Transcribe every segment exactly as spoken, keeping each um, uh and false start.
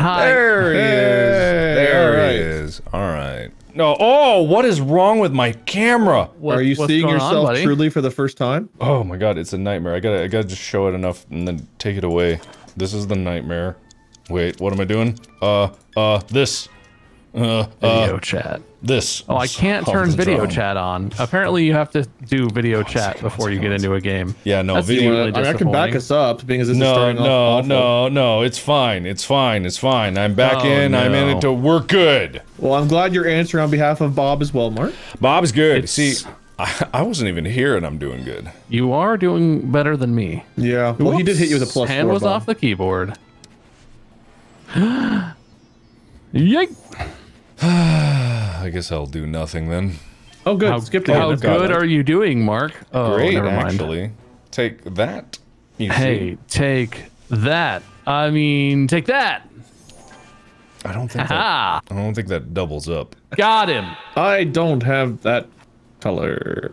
Hi. There he is. There right. he is. All right. No. Oh, what is wrong with my camera? What, Are you seeing yourself on, truly for the first time? Oh my God, it's a nightmare. I gotta, I gotta just show it enough and then take it away. This is the nightmare. Wait, what am I doing? Uh, uh, this. Uh, video uh, chat. This. Oh, I can't turn video drum. chat on. Apparently, you have to do video oh, chat second, before second, you get into a game. Yeah, no, That's video. Really I, mean, I can back us up because this no, is starting no, off. No, no, no, it's fine. It's fine. It's fine. I'm back oh, in. No. I'm in it to work good. Well, I'm glad you're answering on behalf of Bob as well, Mark. Bob's good. It's... See, I, I wasn't even here, and I'm doing good. You are doing better than me. Yeah. Well, Whoops. he did hit you with a plus. Hand four, was Bob. off the keyboard. Yikes. I guess I'll do nothing then. Oh good, how, skip How good God. are you doing, Mark? Oh, Great, never mind. actually. Take that. You hey, see. take that. I mean, take that. I don't think Aha. that- I don't think that doubles up. Got him! I don't have that color.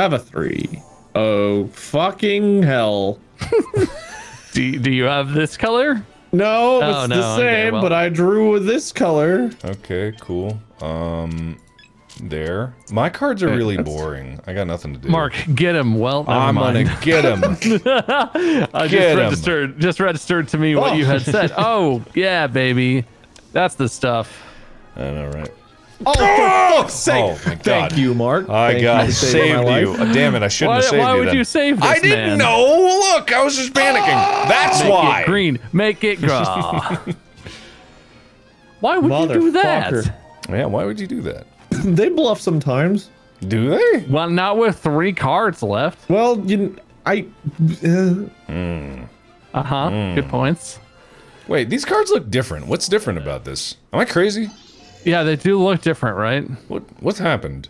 I have a three. Oh, fucking hell. do, do you have this color? No, oh, it's no, the same, okay, well. but I drew with this color. Okay, cool. Um, there. My cards are okay, really that's... boring. I got nothing to do. Mark, get him. Well, never I'm mind. gonna get him. I get just him. registered. Just registered to me oh. what you had said. Oh yeah, baby, that's the stuff. I know, right? Oh, for fuck's sake! Oh, thank, thank you, Mark. I thank got you saved you. Damn it, I shouldn't why, have saved why you. Why would you save this I didn't man. know! Look, I was just panicking. Oh, That's make why! Make it green. Make it green. Why would Mother you do that? Fucker. Yeah, why would you do that? They bluff sometimes. Do they? Well, not with three cards left. Well, you... I... Uh-huh, mm. mm. Good points. Wait, these cards look different. What's different about this? Am I crazy? Yeah, they do look different, right? What What's happened?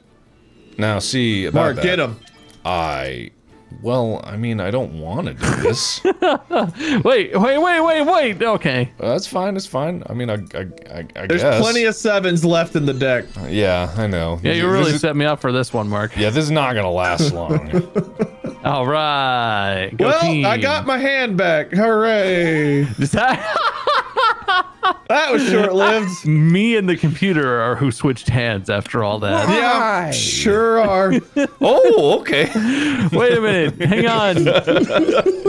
Now, see about Mark, that, get him. I... Well, I mean, I don't want to do this. wait, wait, wait, wait, wait! Okay. Uh, that's fine, it's fine. I mean, I, I, I, I There's guess. There's plenty of sevens left in the deck. Uh, yeah, I know. Yeah, you really is, set me up for this one, Mark. Yeah, this is not gonna last long. Alright, Well, team. I got my hand back, hooray! That was short-lived. Me and the computer are who switched hands after all that. Why? Yeah, sure are. Oh, okay. Wait a minute. Hang on.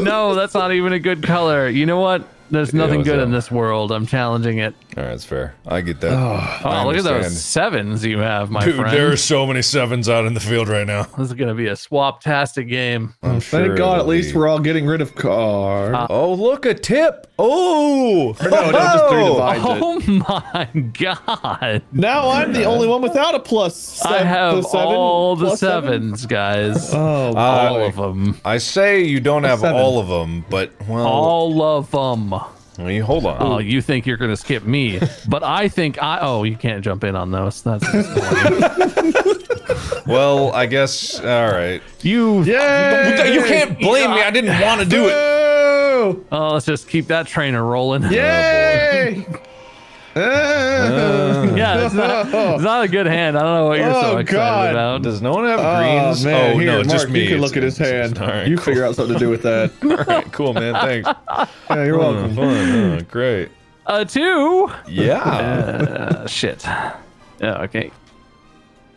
No, that's not even a good color. You know what? There's nothing yeah, good that? in this world. I'm challenging it. All right, that's fair. I get that. Oh, oh look at those sevens you have, my Dude, friend. Dude, there are so many sevens out in the field right now. This is going to be a swap-tastic game. I'm sure Thank God, at least be. we're all getting rid of cards. Uh, oh, look, a tip. Oh! Or no, oh, no, just three divides oh it. my God. Now I'm the only one without a plus seven. I have seven, all the sevens, seven? guys. Oh, uh, all of them. I say you don't have seven. all of them, but, well... All of them. I mean, hold on. Oh, you think you're gonna skip me, but I think I. Oh, you can't jump in on those. That's. Well, I guess. All right. You. Yeah. You can't blame me. I didn't want to do it. Oh, let's just keep that trainer rolling. Yay! Uh, yeah, it's not, it's not a good hand. I don't know what you're oh, so excited God. about. Does no one have greens? Oh, man. Oh Here, no, Mark, just me. You can look it's, at his hand. It's, it's, right, you cool. figure out something to do with that. All right, cool, man. Thanks. Yeah, you're welcome. Fun, uh, great. A two. Yeah. Uh, shit. Yeah, okay.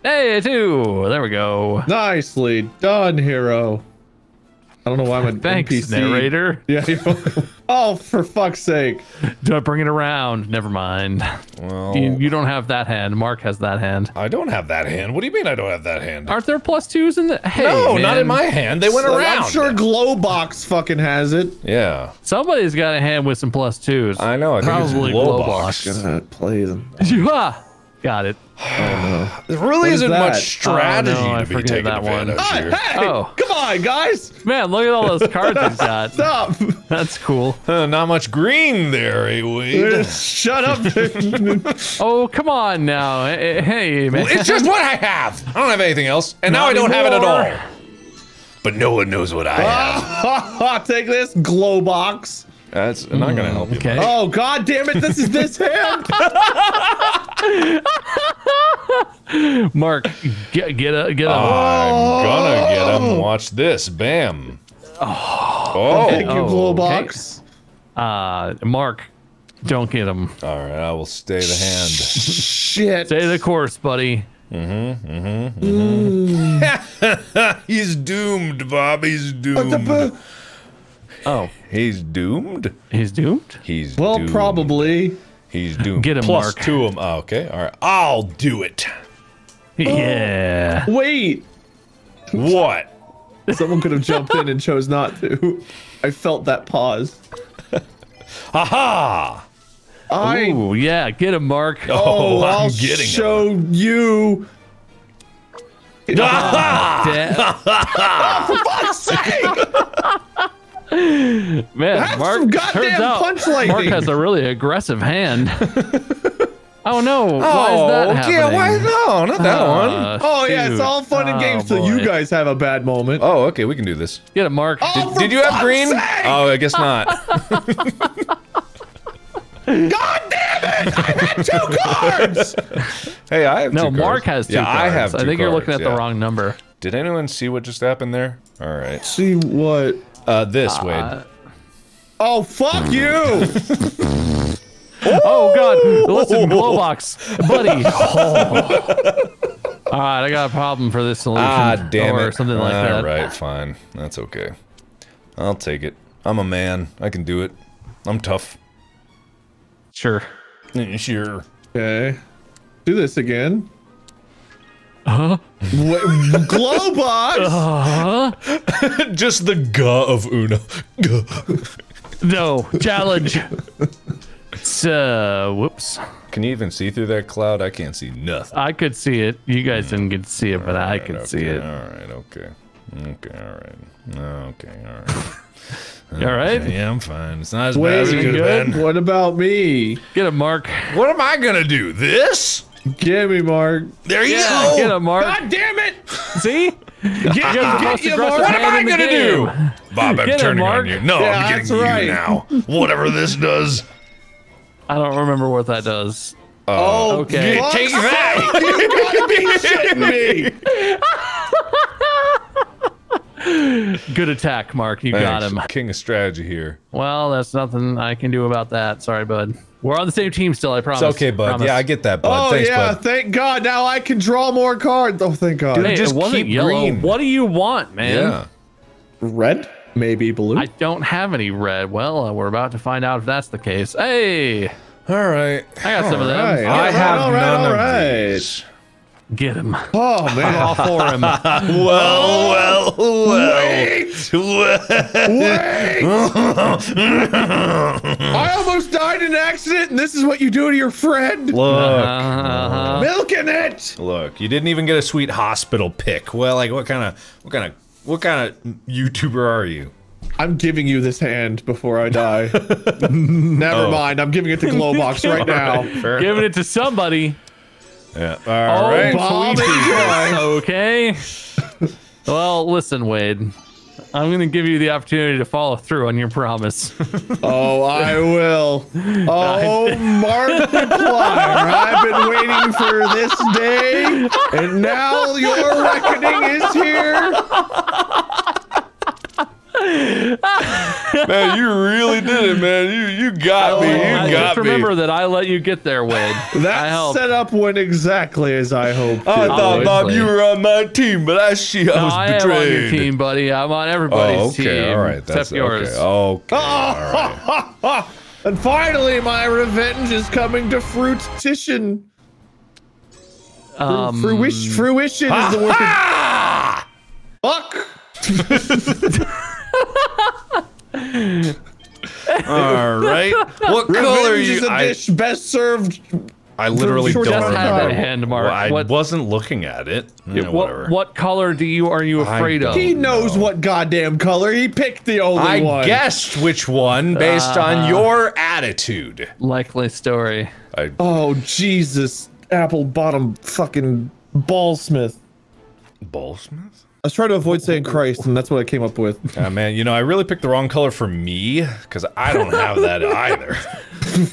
Hey, a two. There we go. Nicely done, hero. I don't know why I'm an Thanks, N P C. narrator. Yeah. Oh, for fuck's sake. Don't bring it around. Never mind. Well, you, you don't have that hand. Mark has that hand. I don't have that hand. What do you mean I don't have that hand? Aren't there plus twos in the... Hey, no, man. Not in my hand. They went so around. I'm sure Globox fucking has it. Yeah. Somebody's got a hand with some plus twos. I know. I think Probably it's Globox. Gonna play them. Got it. Oh, no. There really what isn't is much strategy oh, no, to be taking advantage of here. Hey, oh. Come on, guys! Man, look at all those cards you've got. Stop! That's cool. Uh, not much green there, eh, Wade? Shut up! Oh, come on now. Hey, man. Well, it's just what I have! I don't have anything else, and not now I don't anymore. have it at all. But no one knows what I have. Take this, Globox. That's mm, not gonna help you. Okay. Oh God damn it! This is this hand. Mark, get get a get a. I'm gonna get him. Watch this, bam. Oh, oh. Thank you, Globox. Okay. Uh, Mark, Don't get him. All right, I will stay the hand. Shit. Stay the course, buddy. Mm-hmm, mm-hmm, mm-hmm. Mm. He's doomed, Bob. He's doomed. Oh. He's doomed? He's doomed? He's well, doomed. Well, probably. He's doomed. Get him, Plus Mark. Two of them. Oh, okay, all right. I'll do it. Yeah. Oh, wait. What? Someone could have jumped in and chose not to. I felt that pause. Aha! I. Ooh, yeah, get him, Mark. Oh, oh I'm I'll getting show him. you. Ah! For fuck's sake! Man, that's Mark, turns out punch Mark has a really aggressive hand. Oh no! Oh, why is that happening? Yeah, why no? Not that uh, one. Oh shoot. Yeah, it's all fun and games till oh, so you guys have a bad moment. Oh, okay, we can do this. Get a Mark. Oh, did, did you have green? Sake! Oh, I guess not. God damn it! I had two cards. Hey, I have no. Two cards. Mark has two yeah, cards. I have. Two I think cards, you're looking at yeah. the wrong number. Did anyone see what just happened there? All right. See what? Uh, this, uh, Wade. Oh, fuck you! Oh, God. Listen, Globox, buddy. Oh. All right, I got a problem for this solution. Ah, damn or it. Or something like All that. All right, fine. That's okay. I'll take it. I'm a man. I can do it. I'm tough. Sure. Sure. Okay. Do this again. Huh? Wait, Globox? Uh huh? Just the guh of UNO. Guh. No, challenge. So, uh, whoops. Can you even see through that cloud? I can't see nothing. I could see it. You guys mm. didn't get to see it, all but right, I could okay, see it. Alright, okay. Okay, alright. Okay, alright. You alright? Yeah, I'm fine. It's not as Wait, bad as it could have been. What about me? Get a Mark. What am I gonna do? This? Give me Mark. There you yeah, go. Get him, Mark. God damn it! See? Get, get, get you, Mark. What am I gonna game. do? Bob, I'm get turning him, on you. No, yeah, I'm getting right. you now. Whatever this does. I don't remember what that does. Uh, oh, okay. You take that! You gotta be shitting me. Good attack, Mark. You Thanks. got him. King of strategy here. Well, that's nothing I can do about that. Sorry, bud. We're on the same team still, I promise. It's okay, bud. Promise. Yeah, I get that, bud. Oh, Thanks, yeah, bud. Thank God. Now I can draw more cards. Oh, thank God. Dude, hey, just it wasn't keep yellow. Green. What do you want, man? Yeah. Red? Maybe blue? I don't have any red. Well, uh, we're about to find out if that's the case. Hey! All right. I got all some right. of them. I, I have all right, none all right. of these. Get him. Oh, man. All for him. Well, well, well. Wait. Wait. I almost died in an accident, and this is what you do to your friend. Look. Uh-huh. Milking it. Look, you didn't even get a sweet hospital pick. Well, like, what kind of, what kind of, what kind of YouTuber are you? I'm giving you this hand before I die. Never oh. mind. I'm giving it to Globox right now. Right, giving it to somebody. Yeah. All oh, right. Bob, okay. Well, listen, Wade. I'm going to give you the opportunity to follow through on your promise. Oh, I will. Oh, Markiplier, I've been waiting for this day, and now your reckoning is here. Man, you really did it, man. You you got oh, me. You I got just me. Remember that I let you get there, Wade. That setup went exactly as I hoped. I it thought, would. Bob, you were on my team, but I see no, I was I betrayed. I am on your team, buddy. I'm on everybody's oh, okay. team, all right. That's, except yours. Okay, okay. Oh, all right. And finally, my revenge is coming to fruition. Um, fruition fruition is the word. Fuck. All right. What Revenge color are you? Is a I, dish best served. I literally don't remember. That hand, Mark. Well, I what, wasn't looking at it. You know, what, what color do you are you afraid of? He knows know. what goddamn color. He picked the only I one. I guessed which one based uh, on your attitude. Likely story. I, oh Jesus! Apple bottom fucking ballsmith. Ballsmith? I was trying to avoid saying Christ, and that's what I came up with. Oh, man, you know, I really picked the wrong color for me, because I don't have that either.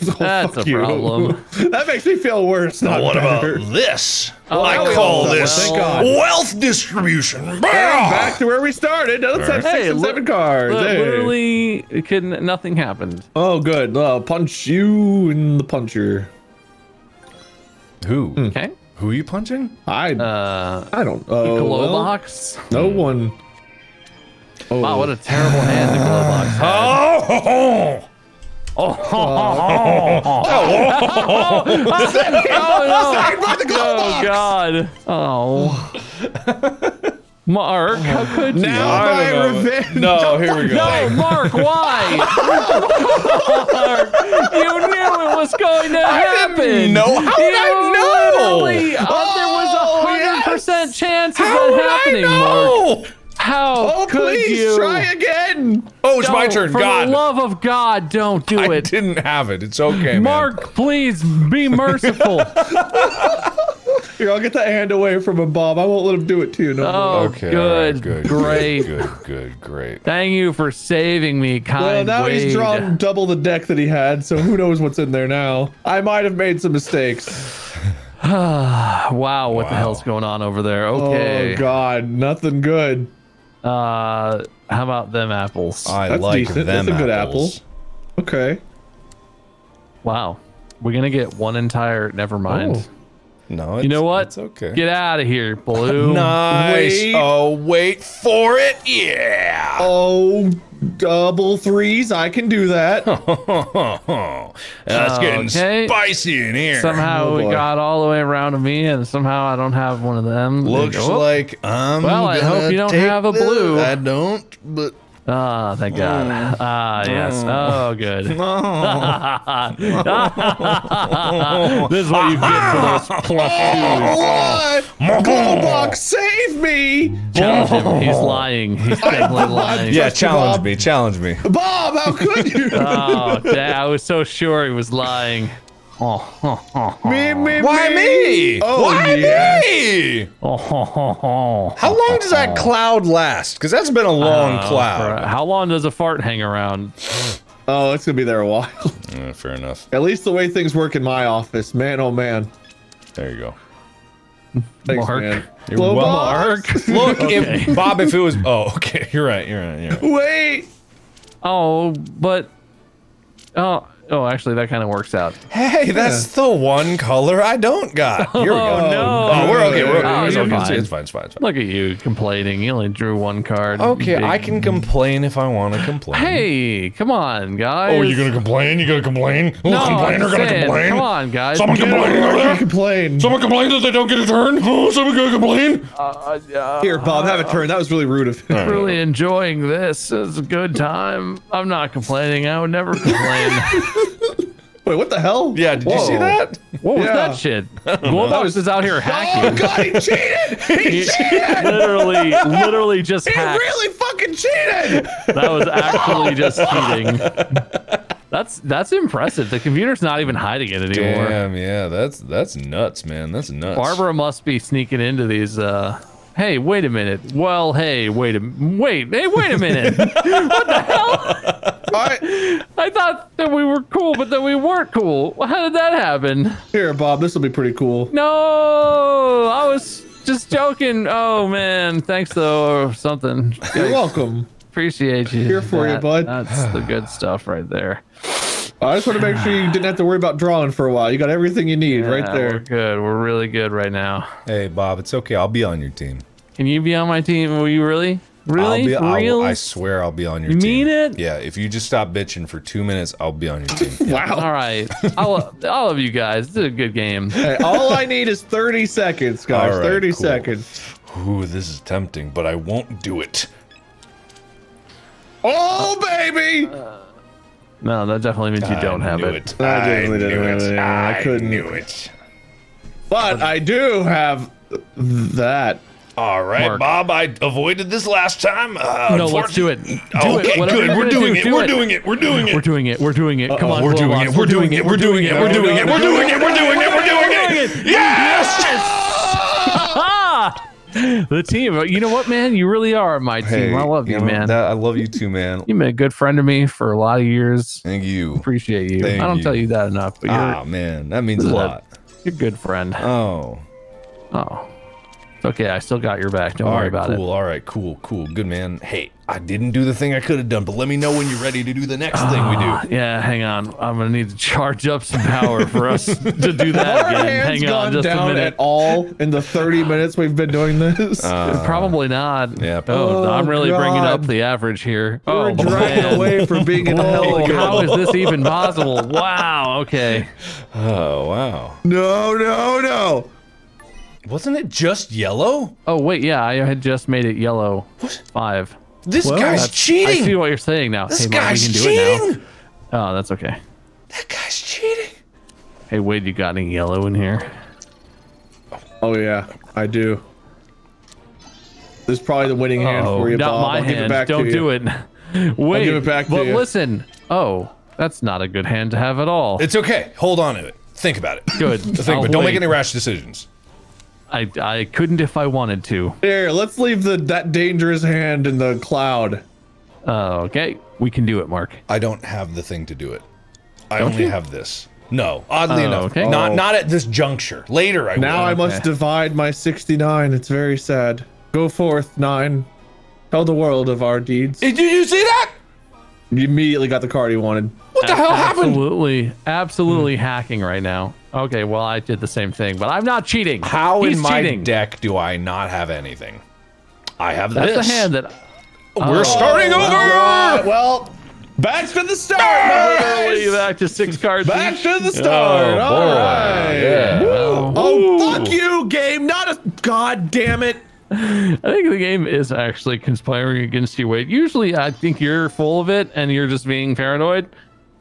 Oh, that's a you. problem. That makes me feel worse. Not what better. about this? Oh, I call this well. wealth distribution. And back to where we started. Now let's have hey, six and look, seven cards. Look, hey. Literally, it couldn't, nothing happened. Oh, good. Uh, punch you in the puncher. Who? Mm. Okay. Who are you punching? I uh, I don't know. Uh, Globox? Well, no one. Oh. Wow, what a terrible hand the Globox had. Oh! Oh! Oh! Oh! Oh, God. Oh. Mark, how could you? Now I revenge. No, here we go. No, Mark, why? Mark, you knew it was going to happen. I didn't know. How did I know? Literally, uh, oh, there was a one hundred percent yes. chance of how that happening, I know? Mark. How oh, could please, you? Try again. Oh, it's don't, my turn. For God. For the love of God, don't do I it. I didn't have it. It's okay, Mark, man. Please be merciful. Here, I'll get that hand away from him, Bob. I won't let him do it to you. No. Oh, okay. Good. Right, good. Great. Good, good. Good. Great. Thank you for saving me, kind. Well, now Wade. He's drawn double the deck that he had, so who knows what's in there now? I might have made some mistakes. wow. What wow. the hell's going on over there? Okay. Oh God. Nothing good. Uh, how about them apples? I That's like decent. them That's a good apples. apple. Okay. Wow. We're gonna get one entire. Never mind. Oh. No, it's, you know what? It's okay. Get out of here, Blue. Nice. Wait. Oh, wait for it. Yeah. Oh, double threes. I can do that. uh, it's getting okay. spicy in here. Somehow oh, we got all the way around to me, and somehow I don't have one of them. Looks go, like I'm. Well, I hope you don't have a blue. This. I don't, but. Ah, oh, thank God. Ah, oh. uh, yes. Oh, good. Oh. This is what you get for those plus twos. Oh, Globox, save me! Challenge him. He's lying. He's definitely lying. Yeah, challenge me. Challenge me. Bob, how could you? Oh, dad, I was so sure he was lying. Oh, oh, oh, oh. Me, me, Why me? me? Oh, Why yeah. me? Oh, oh, oh, oh. How long does that cloud last? Because that's been a long uh, cloud. For, how long does a fart hang around? Oh, it's going to be there a while. Yeah, fair enough. At least the way things work in my office. Man, oh, man. There you go. Thanks, Mark. Man. You're well, Mark. Look, okay. if, Bob, if it was... Oh, okay. You're right. You're right. You're right. Wait. Oh, but... Oh... Oh, actually, that kind of works out. Hey, that's yeah. the one color I don't got. Here we go. Oh, no. Oh, we're okay. We're oh, okay. Fine. It's fine. It's fine. It's fine. Look at you complaining. You only drew one card. Okay, big. I can complain if I want to complain. Hey, come on, guys. Oh, you're going to complain? You're going to complain? No, complainer going to complain? Come on, guys. Someone complaining over there? Complain. Someone complained that they don't get a turn? Oh, someone going to complain? Uh, uh, Here, Bob, have a turn. That was really rude of him. I'm really enjoying this. It's a good time. I'm not complaining. I would never complain. Wait, what the hell? Yeah, did Whoa. you see that? What was yeah. that shit? Globox is out here hacking. Oh God, he cheated! He, he cheated! Literally, literally just he hacked. He really fucking cheated! That was actually just cheating. That's that's impressive. The computer's not even hiding it anymore. Damn, yeah, that's that's nuts, man. That's nuts. Barbara must be sneaking into these. Uh... Hey, wait a minute. Well, hey, wait a wait. Hey, wait a minute. What the hell? I, I thought that we were cool, but then we weren't cool. How did that happen? Here, Bob, this will be pretty cool. No, I was just joking. Oh, man. Thanks, though, or something. Yikes. You're welcome. Appreciate you. Here for that, you, bud. That's the good stuff right there. I just want to make sure you didn't have to worry about drawing for a while. You got everything you need yeah, right there. We're good. We're really good right now. Hey, Bob, it's okay. I'll be on your team. Can you be on my team? Will you really? Really? Be, Real? I swear I'll be on your you team. You mean it? Yeah, if you just stop bitching for two minutes, I'll be on your team. Yeah. Wow. All right. I'll, all of you guys, this is a good game. Hey, all I need is thirty seconds, guys. Right, thirty cool. seconds. Ooh, this is tempting, but I won't do it. Oh, baby! Uh, no, that definitely means you don't I have it. it. I definitely didn't have it. I, I couldn't. knew it. But I do have that. All right, Mark. Bob, I avoided this last time. Uh, no, let's do it. Do okay, it. good. We're doing, do, it. Do we're it. doing it. We're doing it. We're doing it. We're doing it. We're doing it. Come on, we're doing it. We're doing it. We're doing it. We're doing it. We're doing it. We're doing it. We're doing it. We're doing it. Yes! The team. You know what, man? You really are my team. Hey, I love you, you know, man. That, I love you too, man. You've been a good friend to me for a lot of years. Thank you. Appreciate you. Thank I don't you. tell you that enough. But ah, you're, man, that means a lot. You're a good friend. Oh. Oh. Okay, I still got your back. Don't all worry right, about cool, it. All right, cool, cool. Good, man. Hey, I didn't do the thing I could have done, but let me know when you're ready to do the next uh, thing we do. Yeah, hang on. I'm going to need to charge up some power for us to do that again. Hands hang on just down a minute. At all in the thirty minutes we've been doing this? Uh, Probably not. Yeah. Oh, oh, I'm really God. bringing up the average here. We're oh, dragged away from being in the hell. How is this even possible? Wow, okay. Oh, wow. No, no, no. Wasn't it just yellow? Oh wait, yeah, I had just made it yellow. What? Five. This well, guy's cheating. I see what you're saying now. This hey, guy's Mom, we can cheating. Do it now. Oh, that's okay. That guy's cheating. Hey Wade, you got any yellow in here? Oh yeah, I do. This is probably the winning uh-oh. hand for you, Bob. Not my I'll hand. Give it back Don't to do you. it. Wait. I'll give it back to but you. listen. Oh, that's not a good hand to have at all. It's okay. Hold on to it. Think about it. Good. Think, but don't wait. make any rash decisions. I, I couldn't if I wanted to. Here, let's leave the that dangerous hand in the cloud. Uh, okay, we can do it, Mark. I don't have the thing to do it. I don't only you? have this. No, oddly uh, enough, okay. not not at this juncture. Later, I now will. I okay. must divide my sixty-nine. It's very sad. Go forth, nine. Tell the world of our deeds. Did you see that? You immediately got the card he wanted. What the hell happened? Absolutely, absolutely hmm. hacking right now. Okay, well, I did the same thing, but I'm not cheating. How He's in my cheating. deck do I not have anything? I have That's this. That's a hand that... We're oh, starting over! Well, well, back to the start, nice. Back to six cards Back each. to the start, oh, all right. Yeah. Well, oh, fuck you, game, not a... God damn it. I think the game is actually conspiring against you, Wade. Usually, I think you're full of it, and you're just being paranoid.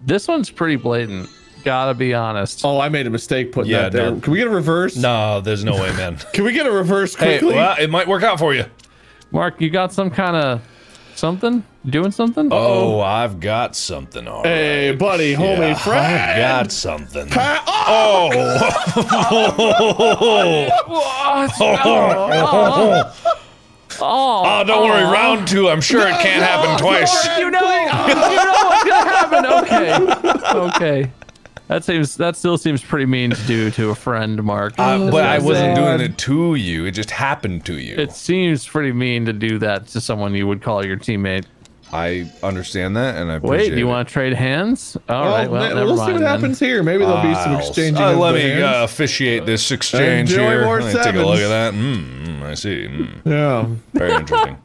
This one's pretty blatant. Gotta be honest. Oh, I made a mistake putting yeah, that there. No. Can we get a reverse? No, there's no way, man. Can we get a reverse quickly? Hey, well, it might work out for you. Mark, you got some kind of something? Doing something? Oh, oh, I've got something. All hey, right. buddy, yeah, homie, friend. I've got something. Pa oh! Oh. oh. oh. Oh, oh, don't oh. worry. Round two, I'm sure no, it can't no, happen twice. No, you know, oh, you know what's gonna happen. Okay. Okay. That seems. That still seems pretty mean to do to a friend, Mark. Uh, but I wasn't doing it to you. It just happened to you. It seems pretty mean to do that to someone you would call your teammate. I understand that, and I appreciate Wait, do you it. want to trade hands? All well, right, well, never we'll mind, see what then. happens here. Maybe there'll be some exchanging. Uh, let me uh, officiate this exchange Enjoy here. More Let me take a look at that. Mm, I see. Mm. Yeah, very interesting.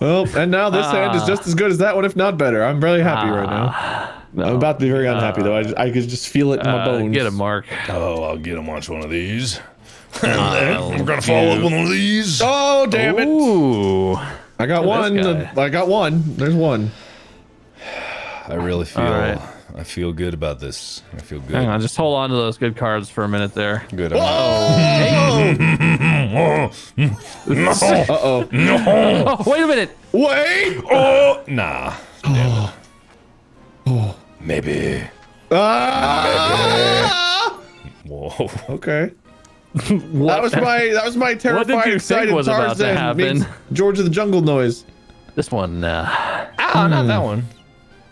Well, and now this uh, hand is just as good as that one, if not better. I'm really happy uh, right now. No, I'm about to be very unhappy uh, though. I just, I could just feel it in uh, my bones. Get him, Mark. Oh, I'll get him. Watch one of these. We're gonna follow up with one of these. Oh, damn it! Ooh. I got one. I got one. There's one. I really feel. Right. I feel good about this. I feel good. Hang on, just hold on to those good cards for a minute there. Good. Whoa! Whoa. Uh oh. No. Oh, wait a minute. Wait. Oh, nah. Oh. Oh. Maybe. Ah. Maybe. Whoa. Okay. That was my that was my terrified, excited was Tarzan meets George of the Jungle noise. This one, uh, oh, not that one.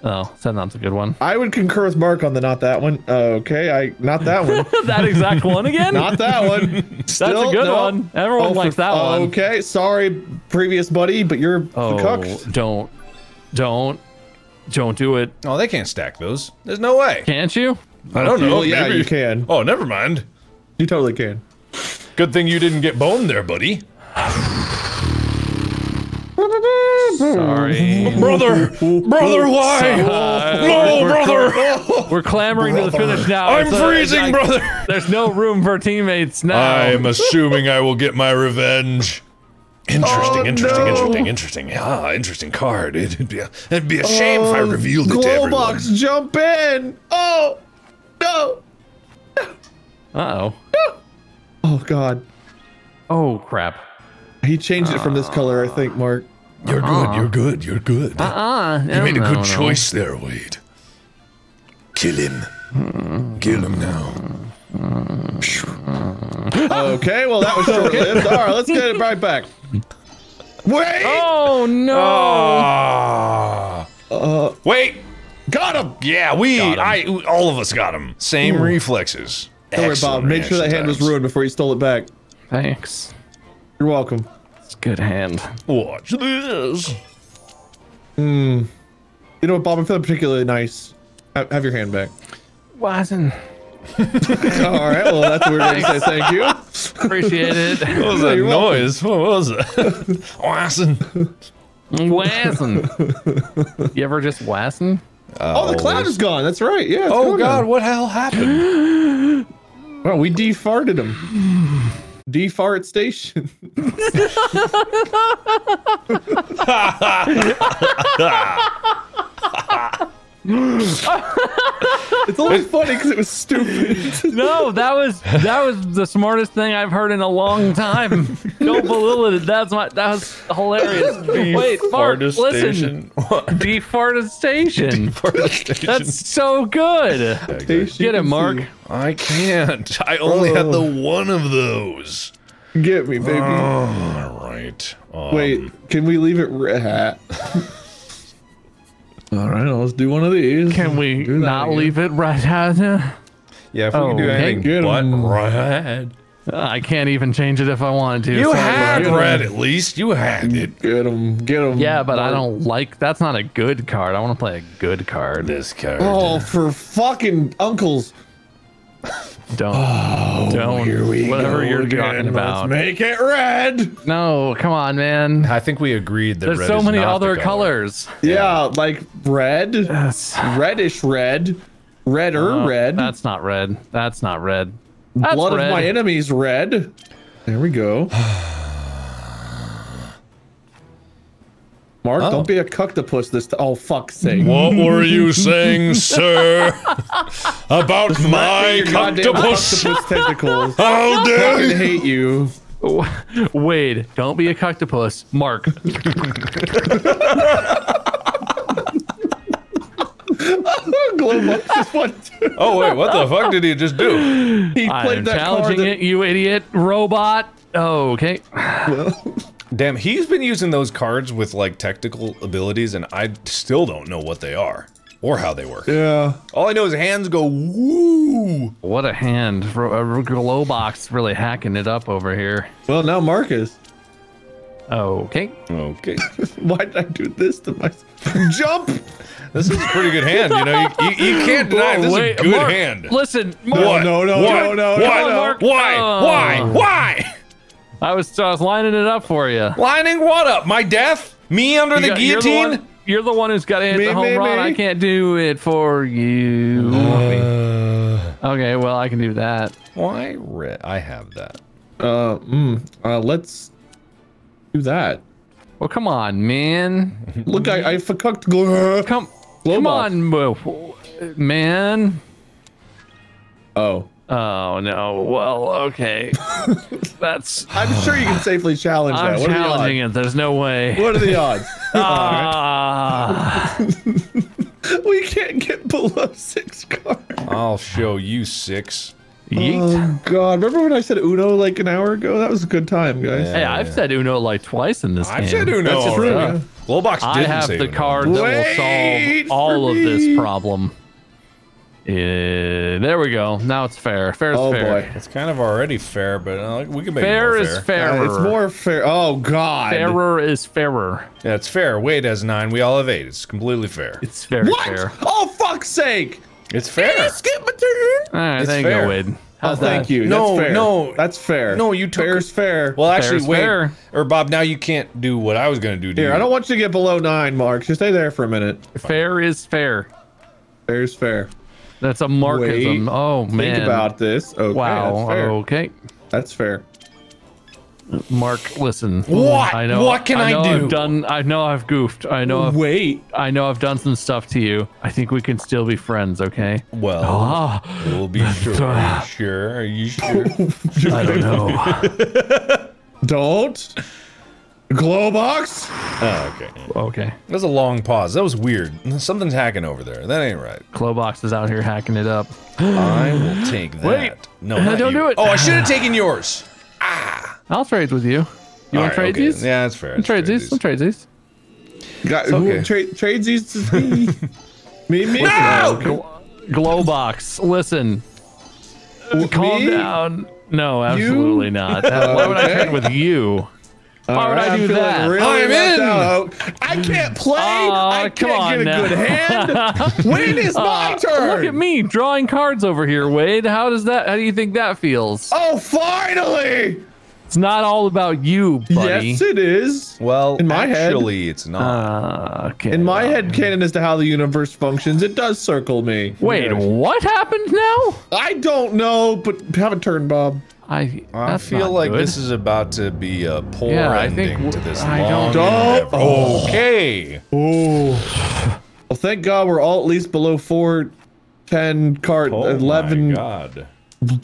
Oh, so that's a good one. I would concur with Mark on the not that one. Uh, okay, I not that one. That exact one again? Not that one. Still, that's a good no. one. Everyone oh, likes for, that one. Okay, sorry, previous buddy, but you're oh, the cuck. Don't, don't, don't do it. Oh, they can't stack those. There's no way. Can't you? I don't know. Well, yeah, maybe. You can. Oh, never mind. You totally can. Good thing you didn't get boned there, buddy. Sorry. Brother! Brother, why? Sorry. No, brother! We're, we're clamoring brother. to the finish now. I'm it's freezing, a, I, brother! There's no room for teammates now. I'm assuming I will get my revenge. Interesting, oh, interesting, no. interesting, interesting. Ah, interesting card. It'd be a, it'd be a shame oh, if I revealed it to everyone. Globox, jump in! Oh! No! Uh-oh. No. Oh, God. Oh, crap. He changed it from this color, I think, Mark. You're uh-uh. good, you're good, you're good. Uh-uh. You made a good know, choice no. there, Wade. Kill him. Kill him now. Okay, well that was short-lived. All right, let's get it right back. Wait! Oh no! Uh, uh, Wait! Got him! Yeah, we, him. I, all of us got him. Same Ooh. reflexes. Don't worry, Bob. Make sure that hand times. was ruined before you stole it back. Thanks. You're welcome. It's a good hand. Watch this. Hmm. You know what, Bob? I'm feeling particularly nice. Have, have your hand back. Wasn't. All right. Well, that's a weird way to say thank you. Appreciate it. What was that noise? What was it? Wassin. Wassin. You ever just wassin? Uh, oh, the cloud is gone. That's right. Yeah. Oh God, what hell happened? Well, we defarted him. Defart station. It's only funny because it was stupid. No, that was that was the smartest thing I've heard in a long time. Don't belittle it. That's my that was hilarious. Be Wait, fart, listen. Deforestation. Deforestation. That's so good. Get it, Mark. I can't. I only oh. had the one of those. Get me, baby. Oh, all right. Um, Wait, can we leave it red? All right, let's do one of these. Can we not again. leave it right hat? Yeah, if oh, we can do anything but red. I can't even change it if I wanted to. You so had red at least. You had it. Get him, get him. Yeah, but Mark. I don't like. That's not a good card. I want to play a good card. This card. Oh, for fucking uncles. Don't. Oh, don't. Here we whatever go you're again. talking about. Let's make it red. No, come on, man. I think we agreed that there's red so is many not other the colors. Color. Yeah, yeah, like red, yes. reddish red, redder no, red. That's not red. That's not red. That's Blood red. of my enemies red. There we go. Mark, oh. don't be a cucktopus this time. Oh, fuck's sake. What were you saying, sir? About Just my cucktopus? cucktopus tentacles. How dare you! I hate you. Wade, don't be a cucktopus. Mark. Globox is one too. Oh, wait, what the fuck did he just do? He I played am that challenging card it, that... you idiot robot. Oh, okay. Well. Damn, he's been using those cards with like technical abilities, and I still don't know what they are or how they work. Yeah. All I know is hands go woo. What a hand! Globox really hacking it up over here. Well, now Marcus. Okay. Okay. Why did I do this to myself? Jump! This is a pretty good hand. You know, you, you, you can't deny Whoa, this wait, is a good Mark, hand. Listen, Mark. What? No, no, what? no, no, no, what? no, Mark. Why? Oh. Why? Why? I was, I was lining it up for you. Lining what up? My death? Me under you the got, guillotine? You're the, one, you're the one who's got to hit me, the home me, run. Me. I can't do it for you. Uh, okay, well, I can do that. Why? I have that. Uh, mm, uh, let's do that. Well, come on, man. Look, I, I fucked. Come, come on, man. Oh. Oh no! Well, okay. That's. I'm sure you can safely challenge that. I'm what challenging the it. There's no way. What are the odds? Ah! uh... We can't get below six cards. I'll show you six. Yeet. Oh God! Remember when I said UNO like an hour ago? That was a good time, guys. Yeah, hey, I've yeah. said UNO like twice in this I've game. I've said UNO. That's true. Yeah. Globox didn't I have say the card UNO. that Wait will solve all of me. this problem. Yeah, there we go. Now it's fair. Fair is oh, fair. Boy. It's kind of already fair, but uh, we can make fair it more fair. Fair is fairer. Yeah, it's more fair. Oh, God. Fairer is fairer. Yeah, it's fair. Wade has nine. We all have eight. It's completely fair. It's very what? fair. Oh, fuck's sake. It's fair. Can I skip my turn? All right, it's thank fair. you, Wade. How's oh, that? Thank you. No, That's fair. no. That's fair. No, you took Fair's fair. Well, actually, Wade, or Bob, now you can't do what I was going to do to Here, you. I don't want you to get below nine, Mark. Just stay there for a minute. Fair Fine. is fair. Fair is fair. That's a Markism. Wait, oh man. Think about this. Okay, wow. That's fair. Okay. That's fair. Mark, listen. What? I know, what can I, I do? I've done, I know I've goofed. I know. I've, Wait. I know I've done some stuff to you. I think we can still be friends. Okay. Well. Oh. We'll be sure. Are you sure? Are you sure? I don't know. Don't. Globox. Oh, okay. Okay. There's a long pause. That was weird. Something's hacking over there. That ain't right. Globox is out here hacking it up. I will take that. Wait. No, not don't you. do it. Oh, I should have taken yours. Ah. I'll trade with you. You want right, to trade okay. these? Yeah, that's fair. I'll trade these. I'll trade these. Got, okay. Trade trade these to me. me, me. No! Glo Globox, listen. With Calm me? down. No, absolutely you? not. That, why would I trade with you? Why All would right, I do I'm that? Really I'm in. Out. I can't play. Uh, I can't get now. a good hand. When is uh, my turn? Look at me drawing cards over here, Wade. How does that? How do you think that feels? Oh, finally! It's not all about you, buddy. Yes, it is. Well, in my actually, head, it's not. Uh, okay, in my well, head canon as to how the universe functions, it does circle me. Wait, yeah. what happened now? I don't know, but have a turn, Bob. I, I feel like good. this is about to be a poor yeah, ending I think to this I long don't, don't. Okay. Oh. Well, thank God we're all at least below four, ten, card, oh eleven. Oh, God.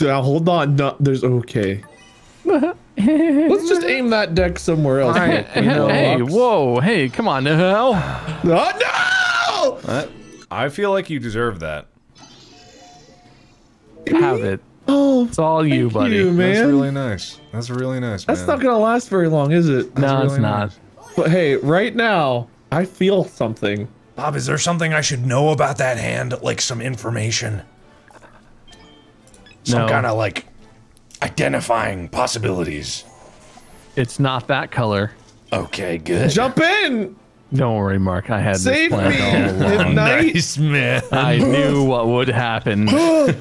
Now, hold on. No, there's okay. Let's just aim that deck somewhere else. Right. Hey, whoa, hey, come on now. Oh, no! I feel like you deserve that. Have it. Oh, it's all thank you, buddy. You, man. That's really nice. That's really nice, man. That's not gonna last very long, is it? That's no, really it's not. Nice. But hey, right now, I feel something. Bob, is there something I should know about that hand? Like some information? Some no. kind of like... identifying possibilities. It's not that color. Okay, good. Jump in! Don't worry, Mark. I had Save this plan me. all along. Nice, man. I knew what would happen. Nice.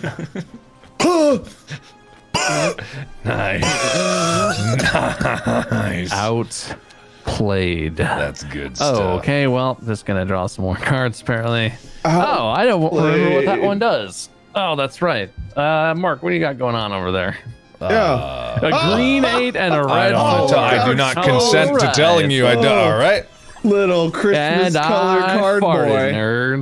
Nice. Outplayed. That's good stuff. Oh, okay. Well, just gonna draw some more cards, apparently. Outplayed. Oh, I don't remember what that one does. Oh, that's right. Uh, Mark, what do you got going on over there? Uh, yeah. A green uh, eight and a red. I, oh, I do not consent right. to telling you. Oh. I do. All right. Little Christmas and color I card farted, boy.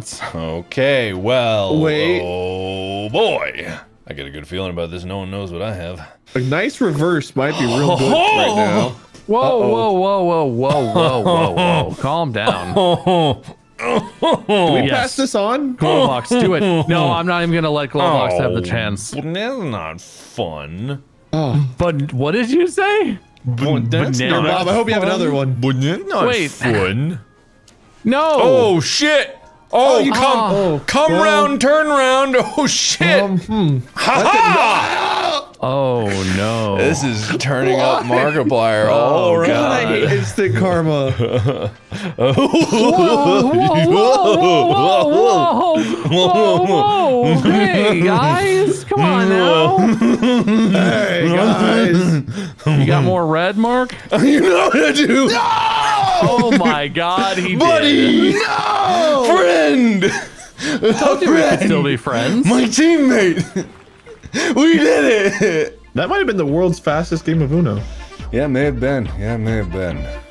Nerds. Okay. Well. Wait. Oh boy. I get a good feeling about this. No one knows what I have. A nice reverse might be real good right now. Whoa! Uh-oh. Whoa! Whoa! Whoa! Whoa! Whoa! Whoa! Whoa! Calm down. Do we yes. pass this on? Globox, do it. No, I'm not even gonna let Globox oh, have the chance. That's not fun. Oh. But what did you say? Oh, that's not Bob, I hope you have another one. That's not Wait. fun. No. Oh shit. Oh, oh you come, oh, come oh. round, turn round. Oh shit. Um, hmm. Ha -ha! Oh no. This is turning what? up Markiplier. Oh, all right. God. Instant karma. Whoa, whoa, whoa, whoa, whoa, whoa, whoa. Hey guys, come on now. Hey guys. You got more red, Mark? You know what I do. No! Oh my God, he Buddy, did. no! Friend! I told you we could still be friends. My teammate! We did it! That might have been the world's fastest game of UNO. Yeah, it may have been. Yeah, it may have been.